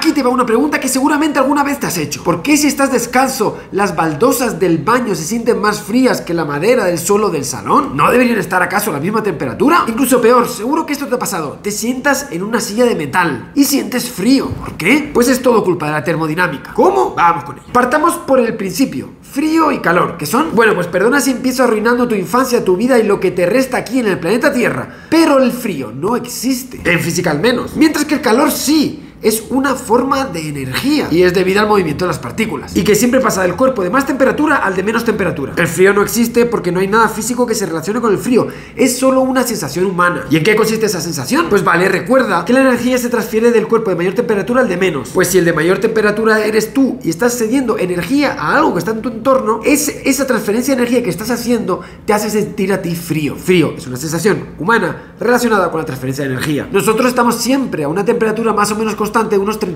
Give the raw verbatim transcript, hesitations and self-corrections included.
Aquí te va una pregunta que seguramente alguna vez te has hecho. ¿Por qué si estás descalzo las baldosas del baño se sienten más frías que la madera del suelo del salón? ¿No deberían estar acaso a la misma temperatura? Incluso peor, seguro que esto te ha pasado. Te sientas en una silla de metal y sientes frío. ¿Por qué? Pues es todo culpa de la termodinámica. ¿Cómo? Vamos con ello. Partamos por el principio. Frío y calor, ¿qué son? Bueno, pues perdona si empiezo arruinando tu infancia, tu vida y lo que te resta aquí en el planeta Tierra, pero el frío no existe, en física al menos, mientras que el calor sí. Es una forma de energía y es debida al movimiento de las partículas, y que siempre pasa del cuerpo de más temperatura al de menos temperatura. El frío no existe porque no hay nada físico que se relacione con el frío. Es solo una sensación humana. ¿Y en qué consiste esa sensación? Pues vale, recuerda que la energía se transfiere del cuerpo de mayor temperatura al de menos. Pues si el de mayor temperatura eres tú y estás cediendo energía a algo que está en tu entorno, es esa transferencia de energía que estás haciendo te hace sentir a ti frío. Frío es una sensación humana relacionada con la transferencia de energía. Nosotros estamos siempre a una temperatura más o menos constante, unos treinta y cinco